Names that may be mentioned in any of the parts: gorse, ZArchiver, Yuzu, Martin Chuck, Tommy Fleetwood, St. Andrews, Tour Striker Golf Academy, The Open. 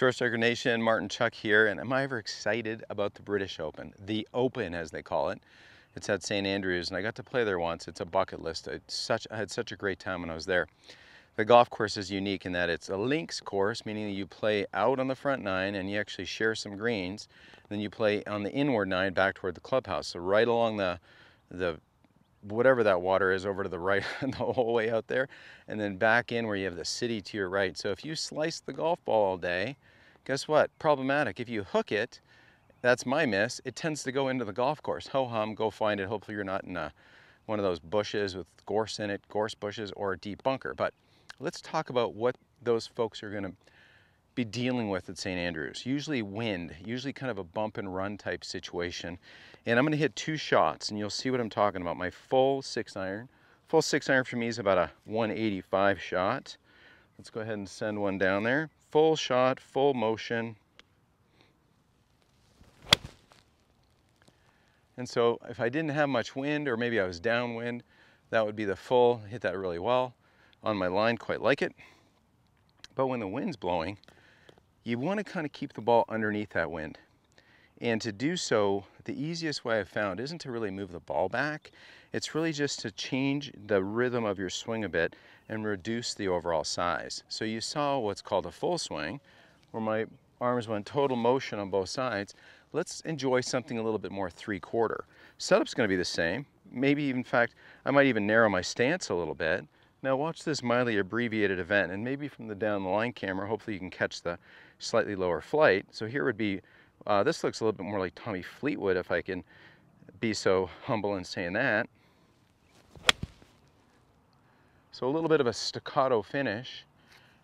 Tour Striker Nation, Martin Chuck here, and am I ever excited about the British Open, the Open as they call it. It's at St. Andrews, and I got to play there once. It's a bucket list. I had such a great time when I was there. The golf course is unique in that it's a links course, meaning that you play out on the front nine and you actually share some greens. Then you play on the inward nine back toward the clubhouse. So right along the whatever that water is over to the right the whole way out there, and then back in where you have the city to your right. So if you slice the golf ball all day, guess what? Problematic. If you hook it, that's my miss, it tends to go into the golf course. Ho-hum, go find it. Hopefully you're not in one of those bushes with gorse in it, gorse bushes, or a deep bunker. But let's talk about what those folks are going to be dealing with at St. Andrews. Usually wind, usually kind of a bump and run type situation. And I'm going to hit two shots and you'll see what I'm talking about. My full 6-iron. Full 6-iron for me is about a 185 shot. Let's go ahead and send one down there. Full shot, full motion. And so if I didn't have much wind, or maybe I was downwind, that would be the full. Hit that really well on my line, quite like it. But when the wind's blowing, you want to kind of keep the ball underneath that wind. And to do so, the easiest way I've found isn't to really move the ball back. It's really just to change the rhythm of your swing a bit and reduce the overall size. So you saw what's called a full swing, where my arms went total motion on both sides. Let's enjoy something a little bit more three-quarter. Setup's going to be the same. Maybe, in fact, I might even narrow my stance a little bit. Now watch this mildly abbreviated event, and maybe from the down the line camera, hopefully you can catch the slightly lower flight. So here would be, this looks a little bit more like Tommy Fleetwood, if I can be so humble in saying that. So a little bit of a staccato finish,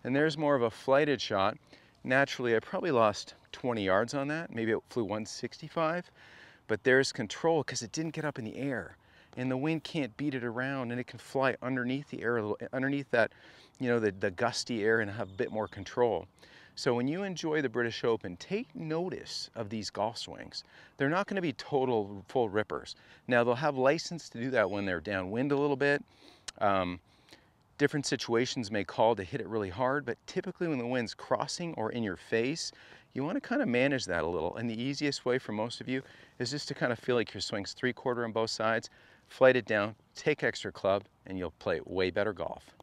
and there's more of a flighted shot. Naturally, I probably lost 20 yards on that. Maybe it flew 165, but there's control because it didn't get up in the air. And the wind can't beat it around, and it can fly underneath the air, underneath that, you know, the gusty air, and have a bit more control. So when you enjoy the British Open, take notice of these golf swings. They're not going to be total full rippers. Now they'll have license to do that when they're downwind a little bit. Different situations may call to hit it really hard, but typically when the wind's crossing or in your face, you want to kind of manage that a little. And the easiest way for most of you is just to kind of feel like your swing's three-quarter on both sides. Flight it down, take extra club, and you'll play way better golf.